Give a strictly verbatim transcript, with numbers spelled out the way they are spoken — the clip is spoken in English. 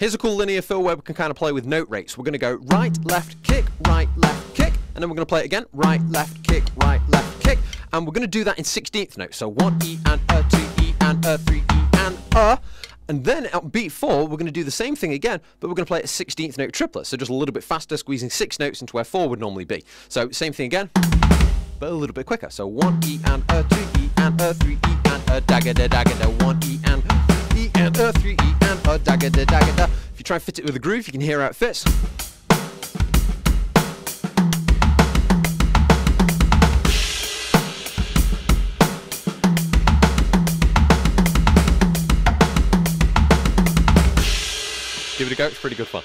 Here's a cool linear fill where we can kind of play with note rates. We're going to go right, left, kick, right, left, kick, and then we're going to play it again, right, left, kick, right, left, kick, and we're going to do that in sixteenth notes. So one E and a, two E and a, three E and a. And then on beat four, we're going to do the same thing again, but we're going to play a sixteenth note triplet, so just a little bit faster, squeezing six notes into where four would normally be. So same thing again, but a little bit quicker. So one E and a, two E and a, three E and a, dagger da dagger da, one E and E and a, three E and a, dagger da dagger da. If you try and fit it with a groove, you can hear how it fits. Give it a go, it's pretty good fun.